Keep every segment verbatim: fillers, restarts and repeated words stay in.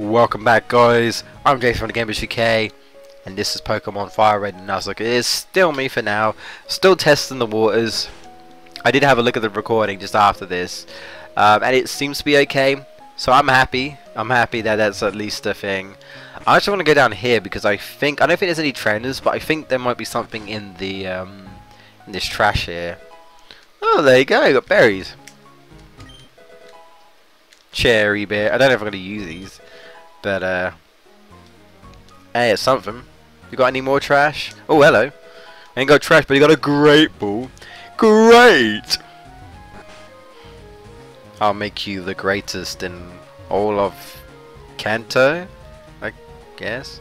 Welcome back, guys. I'm Jason from the GameBustersUK, and this is Pokemon Fire Red and Nuzlocke. It is still me for now. Still testing the waters. I did have a look at the recording just after this, um, and it seems to be okay. So I'm happy. I'm happy that that's at least a thing. I actually want to go down here because I think I don't think there's any trainers, but I think there might be something in the um, in this trash here. Oh, there you go. You got berries. Cherry beer. I don't know if I'm going to use these, but uh, hey, it's something. You got any more trash? Oh, hello. Ain't got trash, but you got a great ball. Great. I'll make you the greatest in all of Kanto, I guess.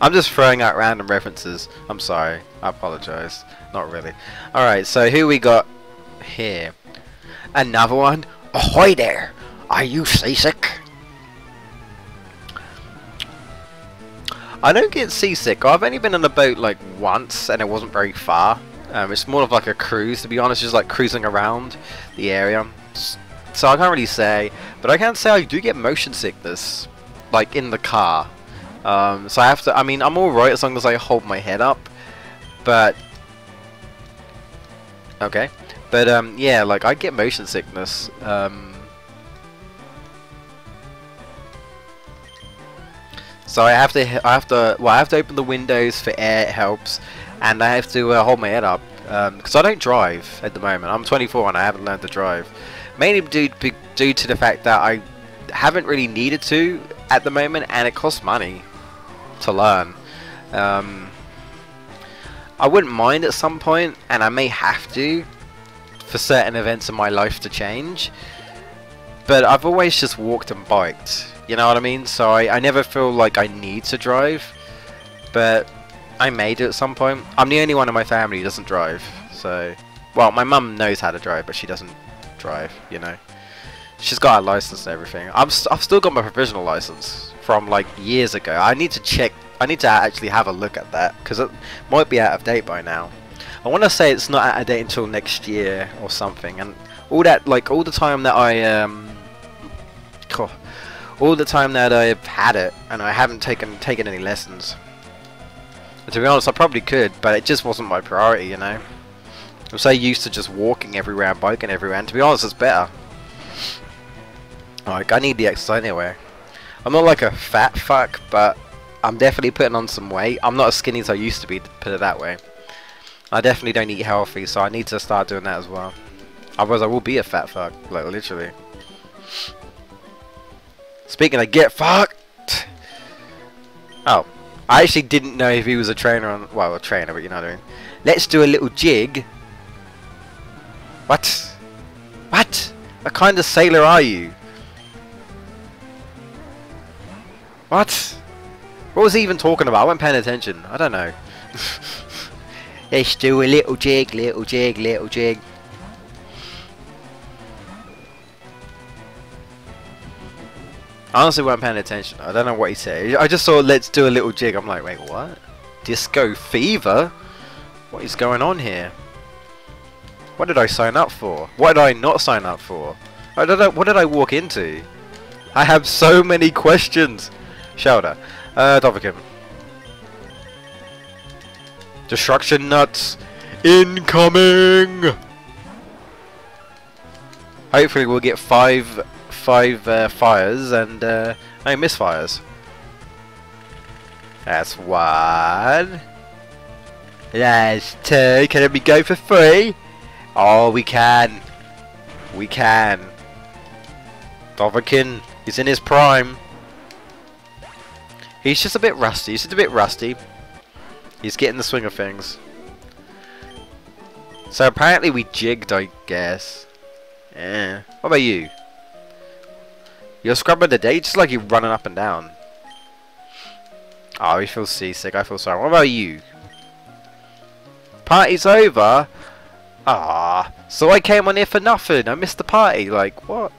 I'm just throwing out random references. I'm sorry. I apologize. Not really. All right. So who we got here? Another one? Ahoy there! Are you seasick? I don't get seasick. I've only been on a boat like once and it wasn't very far. Um, it's more of like a cruise, to be honest, just like cruising around the area. So I can't really say, but I can say I do get motion sickness, like in the car. Um, so I have to, I mean, I'm alright as long as I hold my head up, but... Okay. But um, yeah, like I get motion sickness. Um, so I have to, I have to, well, I have to open the windows for air. It helps, and I have to uh, hold my head up because um, I don't drive at the moment. I'm twenty-four and I haven't learned to drive, mainly due due to the fact that I haven't really needed to at the moment, and it costs money to learn. Um, I wouldn't mind at some point, and I may have to. For certain events in my life to change, but I've always just walked and biked, you know what I mean? So I, I never feel like I need to drive, but I may do at some point. I'm the only one in my family who doesn't drive, so, well, my mum knows how to drive, but she doesn't drive, you know. She's got a license and everything. I'm st I've still got my provisional license from like years ago. I need to check, I need to actually have a look at that, because it might be out of date by now. I want to say it's not out of date until next year or something, and all that, like, all the time that I, um, oh, all the time that I've had it, and I haven't taken taken any lessons. But to be honest, I probably could, but it just wasn't my priority, you know. I'm so used to just walking everywhere and biking everywhere, and to be honest, it's better. Like, I need the exercise anyway. I'm not like a fat fuck, but I'm definitely putting on some weight. I'm not as skinny as I used to be, to put it that way. I definitely don't eat healthy, so I need to start doing that as well. Otherwise I will be a fat fuck, like literally. Speaking of get fucked! Oh, I actually didn't know if he was a trainer on, well, a trainer, but you know what I mean. Let's do a little jig. What? What? What kind of sailor are you? What? What was he even talking about? I wasn't paying attention. I don't know. Let's do a little jig, little jig, little jig. I honestly weren't paying attention. I don't know what he said. I just saw let's do a little jig. I'm like, wait, what? Disco fever? What is going on here? What did I sign up for? What did I not sign up for? I don't know, what did I walk into? I have so many questions. Shoulder. Uh, Dovahkiin. Destruction Nuts incoming. Hopefully we'll get five five uh, fires and uh no misfires. That's one. That's two. Can we go for three? Oh, we can. We can. Dovahkiin is in his prime. He's just a bit rusty. He's just a bit rusty. He's getting the swing of things. So apparently we jigged, I guess. Yeah. What about you? You're scrubbing the day just like you're running up and down. Oh, he feels seasick. I feel sorry. What about you? Party's over? Ah. So I came on here for nothing. I missed the party. Like, what?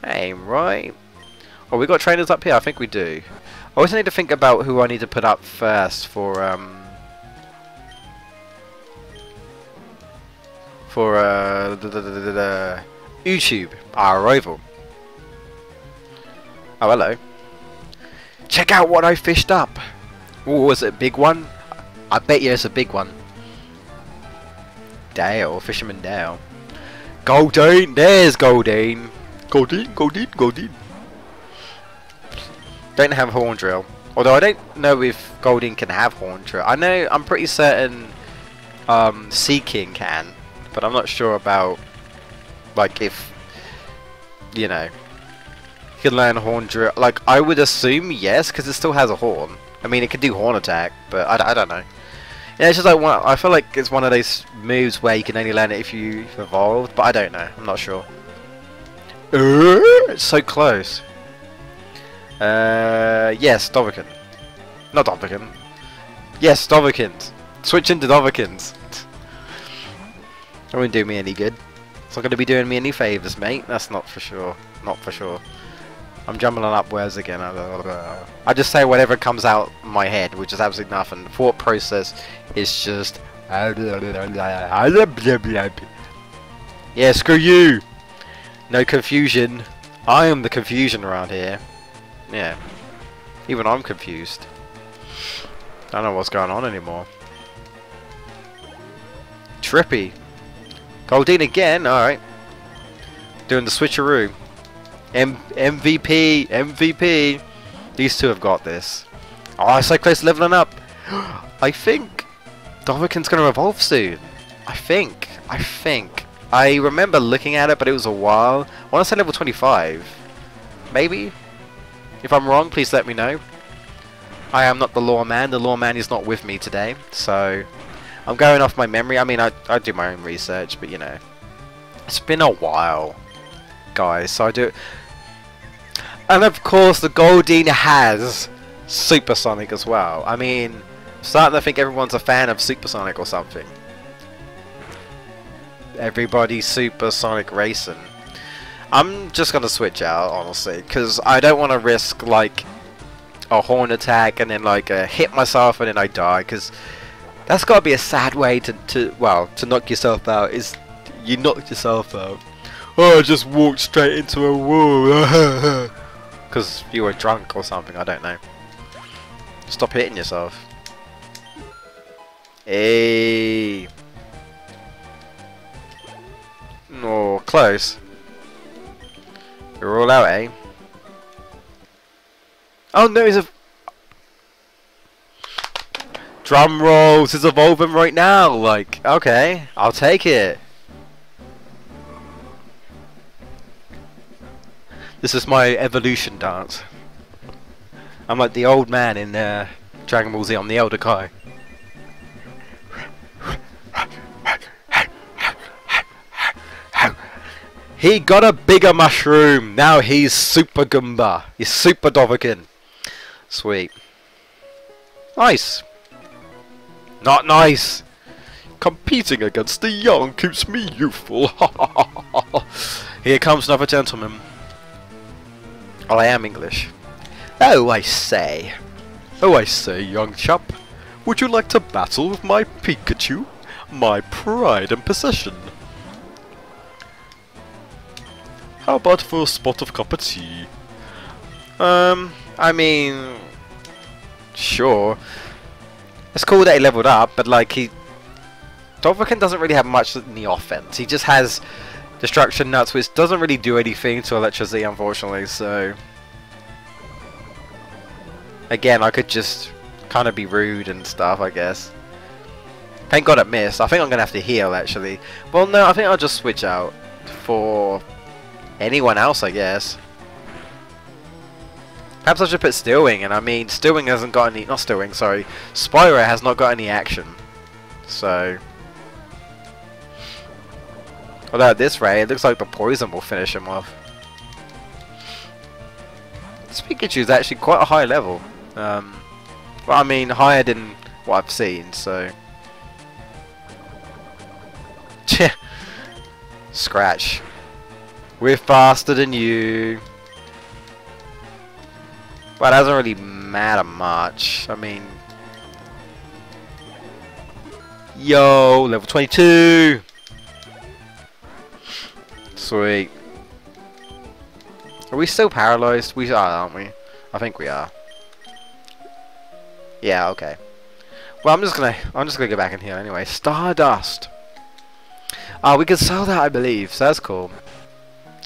That ain't right. Oh, we got trainers up here. I think we do. I always need to think about who I need to put up first for um for uh da, da, da, da, da, YouTube, our rival. Oh, hello. Check out what I fished up. Ooh, was it a big one? I bet you it's a big one. Dale, Fisherman Dale. Goldeen, there's Goldeen. Goldeen, Goldeen, Goldeen. Don't have Horn Drill. Although I don't know if Goldeen can have Horn Drill. I know, I'm pretty certain um, Sea King can. But I'm not sure about, like, if, you know, you can learn Horn Drill. Like, I would assume yes, because it still has a horn. I mean, it could do Horn Attack, but I, I don't know. Yeah, it's just like one, I feel like it's one of those moves where you can only learn it if you've evolved, but I don't know. I'm not sure. Uh, it's so close. Uh, yes, Dovahkiin. Not Dovahkiin. Yes, Dovahkiin. Switch into Dovahkiins. That won't do me any good. It's not going to be doing me any favors, mate. That's not for sure. Not for sure. I'm jumbling up words again. I just say whatever comes out my head, which is absolutely nothing. The thought process is just... Yeah, screw you! No confusion. I am the confusion around here. Yeah. Even I'm confused. I don't know what's going on anymore. Trippy. Goldeen again? Alright. Doing the switcheroo. M MVP, M V P. These two have got this. Oh, so close to leveling up. I think Dovahkiin's going to evolve soon. I think. I think. I remember looking at it, but it was a while. I want to say level twenty-five. Maybe? If I'm wrong, please let me know. I am not the lawman. The lawman is not with me today. So, I'm going off my memory. I mean, I, I do my own research, but you know. It's been a while, guys. So I do... And of course, the Goldeen has Super Sonic as well. I mean, I'm starting to think everyone's a fan of Super Sonic or something. Everybody's Super Sonic racing. I'm just gonna switch out, honestly, because I don't want to risk like a horn attack and then like uh, hit myself and then I die. Because that's gotta be a sad way to to well to knock yourself out. Is you knocked yourself out? Oh, I just walked straight into a wall. Because you were drunk or something, I don't know. Stop hitting yourself. Hey. Oh, close. You're all out, eh? Oh no, he's a... Drum rolls, he's evolving right now, like, okay, I'll take it. This is my evolution dance. I'm like the old man in uh, Dragon Ball Z. I'm the Elder Kai. He got a bigger mushroom. Now he's Super Goomba. He's Super Dovahkiin. Sweet. Nice. Not nice. Competing against the young keeps me youthful. Here comes another gentleman. Oh, I am English. Oh, I say. Oh, I say, young chap. Would you like to battle with my Pikachu? My pride and possession. How about for a spot of cup of tea? Um, I mean... Sure. It's cool that he leveled up, but like he... Dovahkiin doesn't really have much in the offense. He just has... Destruction Nuts, which doesn't really do anything to Electro Z, unfortunately, so... Again, I could just kind of be rude and stuff, I guess. Thank God it missed. I think I'm going to have to heal, actually. Well, no, I think I'll just switch out for anyone else, I guess. Perhaps I should put Steel Wing in. I mean, Steel Wing hasn't got any... Not Steel Wing, sorry. Spyro has not got any action. So... Although at this rate, it looks like the poison will finish him off. This Pikachu's actually quite a high level. Um, well, I mean, higher than what I've seen, so... Scratch. We're faster than you. But it doesn't really matter much. I mean... Yo, level twenty-two! Sweet. Are we still paralyzed? We are, aren't we? I think we are. Yeah, okay. Well, I'm just gonna I'm just gonna go back in here anyway. Stardust. Ah, oh, we can sell that, I believe, so that's cool.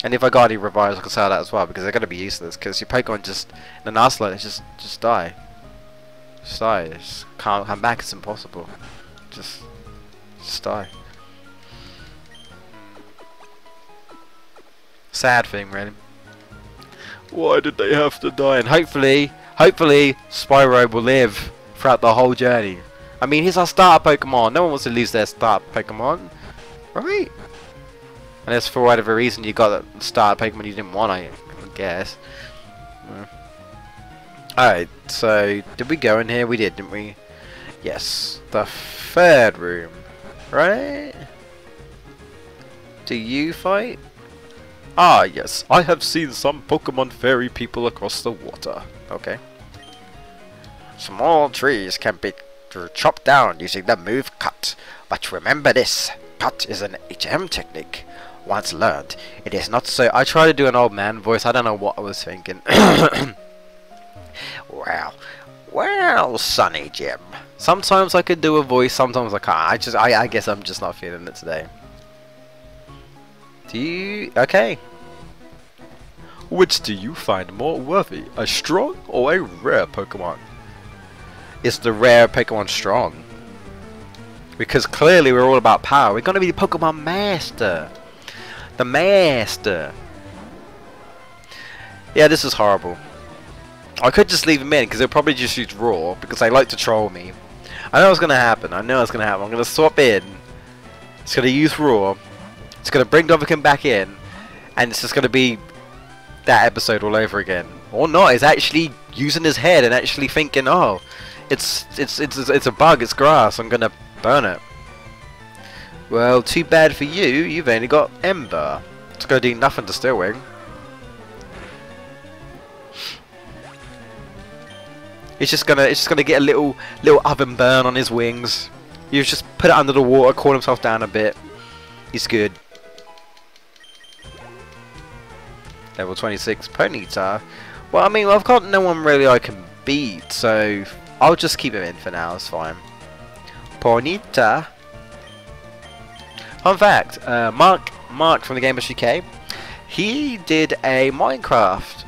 And if I got any revives, I can sell that as well, because they're gonna be useless, because your Pokemon just in the Nuzlocke, they just just die. Just die. Just can't come back, it's impossible. Just just die. Sad thing, really. Why did they have to die? And hopefully, hopefully, Spyro will live throughout the whole journey. I mean, he's our starter Pokemon. No one wants to lose their starter Pokemon, right? Unless for whatever reason you got a starter Pokemon you didn't want, I guess. Well. Alright, so did we go in here? We did, didn't we? Yes, the third room, right? Do you fight? Ah, yes, I have seen some Pokemon fairy people across the water. Okay. Small trees can be chopped down using the move Cut. But remember this, Cut is an H M technique. Once learned, it is not so... I tried to do an old man voice, I don't know what I was thinking. Well, well, Sonny Jim. Sometimes I could do a voice, sometimes I can't. I just, I, I guess I'm just not feeling it today. Do you... Okay. Which do you find more worthy, a strong or a rare Pokemon? Is the rare Pokemon strong? Because clearly we're all about power. We're going to be the Pokemon Master. The Master. Yeah, this is horrible. I could just leave him in because they'll probably just use Raw because they like to troll me. I know it's going to happen. I know it's going to happen. I'm going to swap in. It's going to use Raw. It's going to bring Dovahkiin back in, and it's just going to be that episode all over again. Or not, it's actually using his head and actually thinking, oh, it's it's it's it's a bug, it's grass, I'm going to burn it. Well, too bad for you, you've only got Ember. It's going to do nothing to Steel Wing. It's just going to it's just going to get a little little oven burn on his wings. You just put it under the water, cool himself down a bit. He's good. Level twenty-six Ponyta. Well, I mean, I've got no one really I can beat, so I'll just keep him in for now. It's fine. Ponyta. Fun fact: uh, Mark, Mark from the GameBustersUK, he did a Minecraft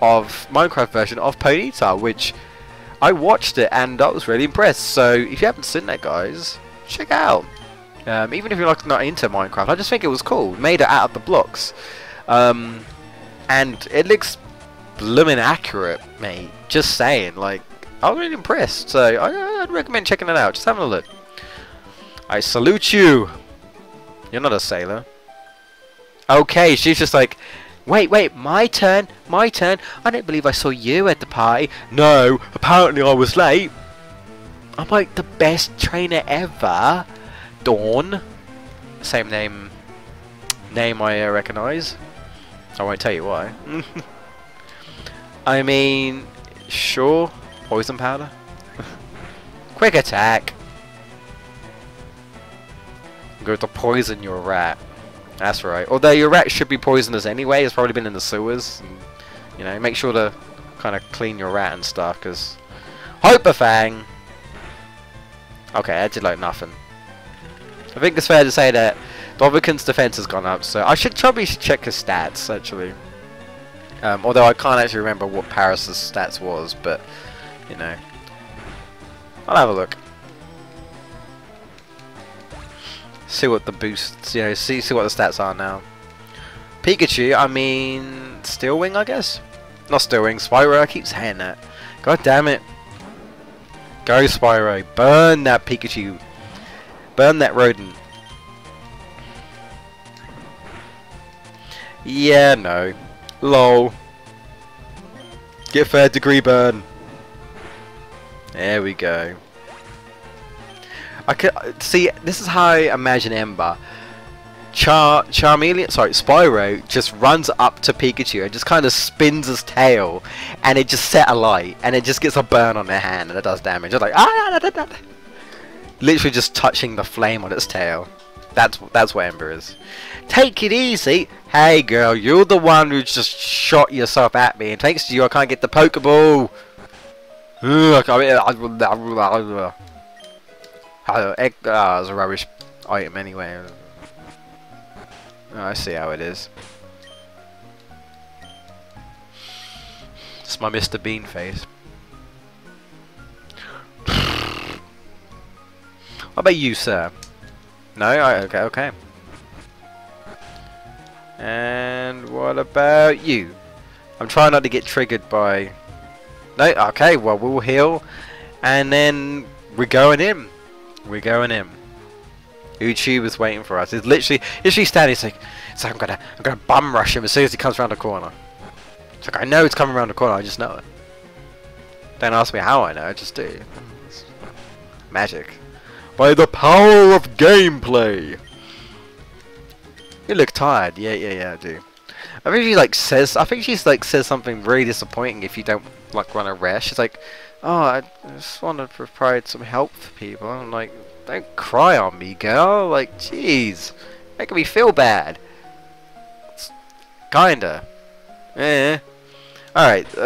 of Minecraft version of Ponyta, which I watched it and I was really impressed. So if you haven't seen that, guys, check it out. Um, even if you're like not into Minecraft, I just think it was cool. Made it out of the blocks. Um, and it looks blooming accurate, mate. Just saying, like, I was really impressed, so I, I'd recommend checking it out. Just having a look. I salute you. You're not a sailor. Okay, she's just like, wait, wait, my turn, my turn. I don't believe I saw you at the party. No, apparently I was late. I'm like the best trainer ever. Dawn. Same name. Name I uh, recognise. I won't tell you why. I mean, sure. Poison powder. Quick attack. I'm going to poison your rat. That's right. Although your rat should be poisonous anyway. It's probably been in the sewers. And, you know, make sure to kind of clean your rat and stuff. Because Hyperfang. Okay, that did like nothing. I think it's fair to say that Dovahkiin's defense has gone up, so I should probably check his stats, actually. Um, although I can't actually remember what Paris's stats was, but, you know. I'll have a look. See what the boosts, you know, see, see what the stats are now. Pikachu, I mean, Steel Wing, I guess? Not Steel Wing, Spyro, I keep saying that. God damn it. Go, Spyro, burn that Pikachu. Burn that rodent. Yeah, no. Lol. Get third degree burn. There we go. I could see. This is how I imagine Ember. Char Charmeleon, sorry, Spyro just runs up to Pikachu and just kind of spins his tail, and it just set alight, and it just gets a burn on their hand, and it does damage. It's like ah. Da, da, da. Literally just touching the flame on its tail. That's that's what Ember is. Take it easy. Hey girl, you're the one who just shot yourself at me, and thanks to you I can't get the Pokeball. Ugh, I egg ah, it's a rubbish item anyway. Oh, I see how it is. It's my Mister Bean face. What about you, sir? No? I, okay, okay. And what about you? I'm trying not to get triggered by... No? Okay, well, we'll heal. And then we're going in. We're going in. Uchi was waiting for us. It's literally, literally standing. It's like, it's like I'm gonna, I'm gonna bum rush him as soon as he comes around the corner. It's like I know it's coming around the corner. I just know it. Don't ask me how I know. I just do. It's magic. By the power of gameplay. You look tired. Yeah, yeah, yeah. I do. I think she like says. I think she's like says something really disappointing if you don't like run a rest. She's like, oh, I just want to provide some help for people. I'm like, don't cry on me, girl. Like, jeez, making me feel bad. It's kinda. Eh. All right. Uh,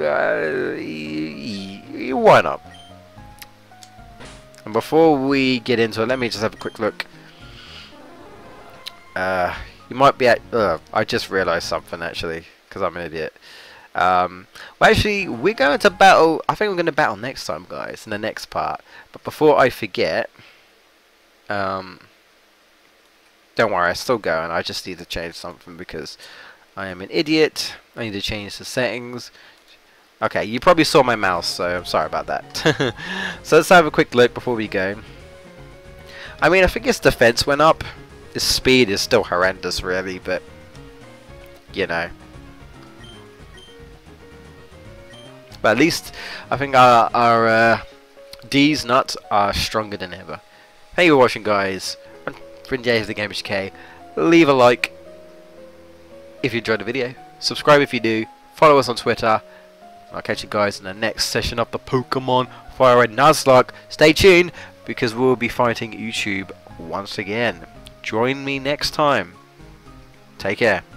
uh, uh, you wind up. And before we get into it, let me just have a quick look. Uh, you might be at. Uh, I just realised something actually, because I'm an idiot. Um, well, actually, we're going to battle. I think we're going to battle next time, guys, in the next part. But before I forget, um, don't worry, I'm still going. I just need to change something because I am an idiot. I need to change the settings. Okay, you probably saw my mouse, so I'm sorry about that. So let's have a quick look before we go. I mean, I think his defense went up. His speed is still horrendous, really, but you know. But at least I think our, our uh, D's nuts are stronger than ever. Thank you for watching, guys. I'm GameBustersUK. Leave a like if you enjoyed the video. Subscribe if you do. Follow us on Twitter. I'll catch you guys in the next session of the Pokemon Fire Red Nuzlocke. Stay tuned because we'll be fighting YouTube once again. Join me next time. Take care.